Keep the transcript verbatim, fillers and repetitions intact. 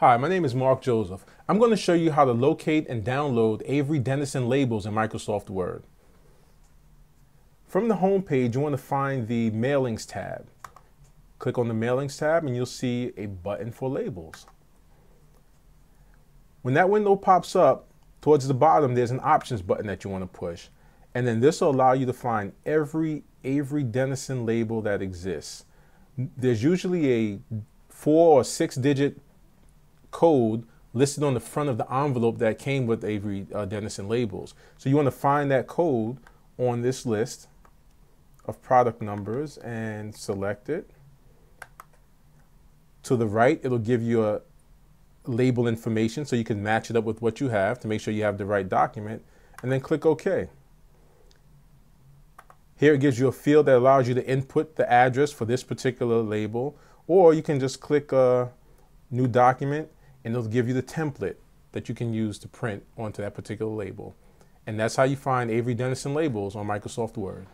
Hi, my name is Mark Joseph. I'm going to show you how to locate and download Avery Dennison labels in Microsoft Word. From the home page, you want to find the Mailings tab. Click on the Mailings tab and you'll see a button for labels. When that window pops up, towards the bottom there's an options button that you want to push, and then this will allow you to find every Avery Dennison label that exists. There's usually a four or six digit code listed on the front of the envelope that came with Avery uh, Dennison labels. So you want to find that code on this list of product numbers and select it. To the right, it'll give you a label information so you can match it up with what you have to make sure you have the right document, and then click OK. Here it gives you a field that allows you to input the address for this particular label, or you can just click uh, New Document, and it'll give you the template that you can use to print onto that particular label. And that's how you find Avery Dennison labels on Microsoft Word.